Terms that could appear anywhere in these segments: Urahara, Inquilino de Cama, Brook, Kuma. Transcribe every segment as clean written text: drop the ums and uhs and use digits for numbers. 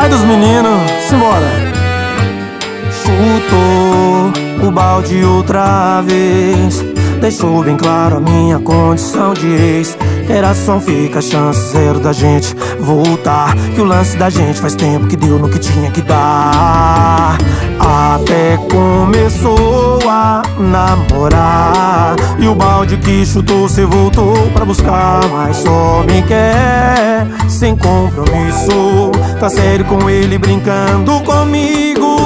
pai dos meninos, simbora. Chutou o balde outra vez, deixou bem claro a minha condição de ex. Geração fica, chance zero da gente voltar, que o lance da gente faz tempo que deu no que tinha que dar. Até começou a namorar, e o balde que chutou cê voltou pra buscar. Mas só me quer sem compromisso, tá sério com ele brincando comigo.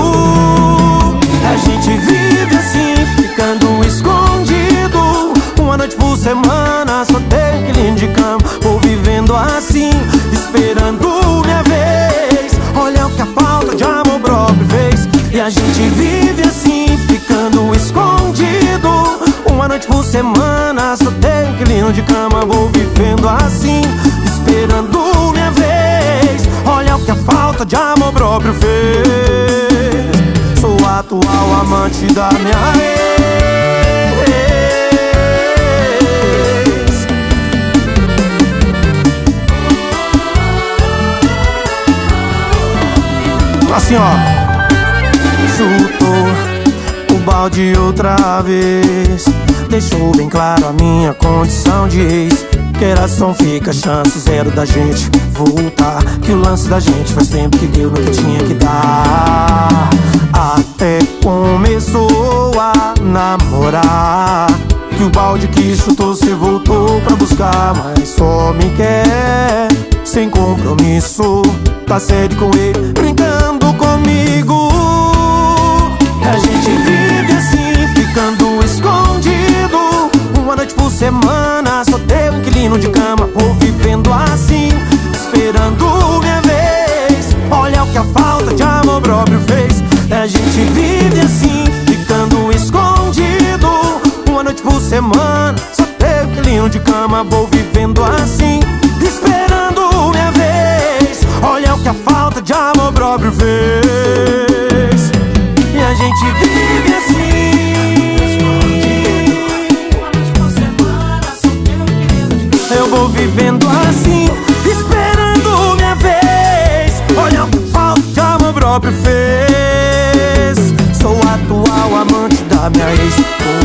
A gente vive assim, ficando escondido, uma noite por semana, só tem inquilino de cama. Vou vivendo assim, esperando minha vez, olha o que a falta de amor próprio fez. E a gente vive assim, ficando escondido, uma noite por semana, só tem inquilino de cama. Vou vivendo assim, esperando minha vez, olha o que a falta de amor próprio fez. Sou o atual amante da minha ex. Assim ó, chutou o balde outra vez, deixou bem claro a minha condição de ex. Geração fica, chance zero da gente voltar, que o lance da gente faz tempo que deu no que tinha que dar. Até começou a namorar, que o balde que chutou cê voltou pra buscar. Mas só me quer sem compromisso, tá sério com ele brincando comigo. A gente vive assim, ficando escondido, uma noite por semana, só tem inquilino de cama. Vou vivendo assim, esperando minha vez, olha o que a falta de amor próprio fez. A gente vive assim, ficando escondido, uma noite por semana, só tem inquilino de cama. Vou vivendo assim, esperando minha vez, olha o que a falta de amor próprio fez. A gente vive assim, eu vou vivendo assim, esperando minha vez, olha o que falta de amor próprio fez. Sou o atual amante da minha ex.